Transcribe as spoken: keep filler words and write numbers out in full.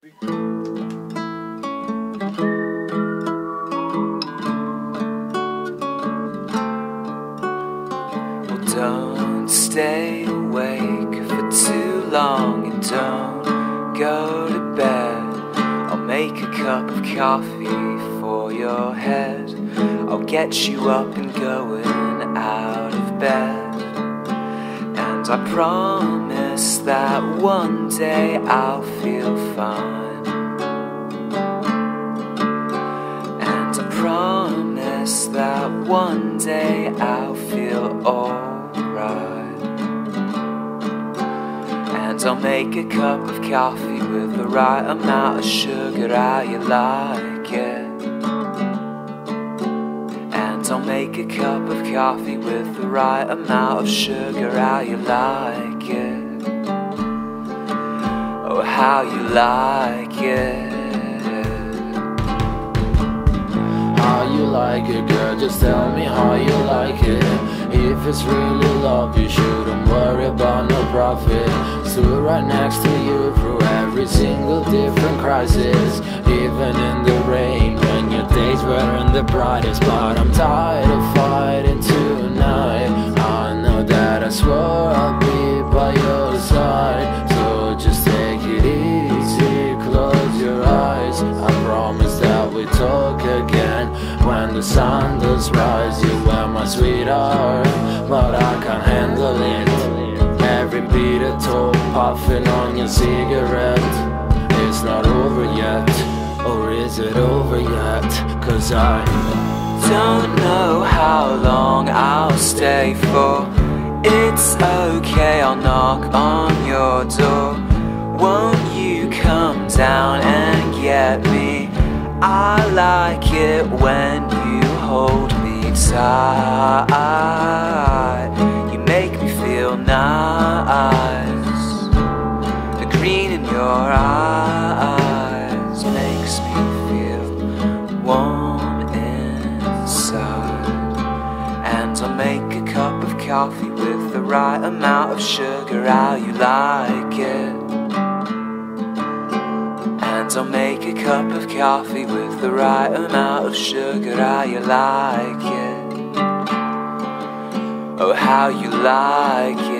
Well, don't stay awake for too long and don't go to bed. I'll make a cup of coffee for your head. I'll get you up and going out of bed. And I promise that one day I'll feel fine. That one day I'll feel alright. And I'll make a cup of coffee with the right amount of sugar, how you like it. And I'll make a cup of coffee with the right amount of sugar, how you like it. Oh, how you like it. How you like it, girl, just tell me how you like it. If it's really love, you shouldn't worry about no profit. Stood right next to you through every single different crisis, even in the rain when your days weren't the brightest. But I'm tired of fighting tonight. I know that I swore I'll be by your side. So just take it easy, close your eyes. I promise that we talk again when the sun does rise. You were my sweetheart, but I can't handle it. Every bitter talk puffing on your cigarette. It's not over yet, or is it over yet? Cause I don't know how long I'll stay for. It's okay, I'll knock on your door. Won't you come down and get me? I like it when you hold me tight. You make me feel nice. The green in your eyes makes me feel warm inside. And I'll make a cup of coffee with the right amount of sugar, how you like it. I'll make a cup of coffee with the right amount of sugar, how you like it. Oh, how you like it.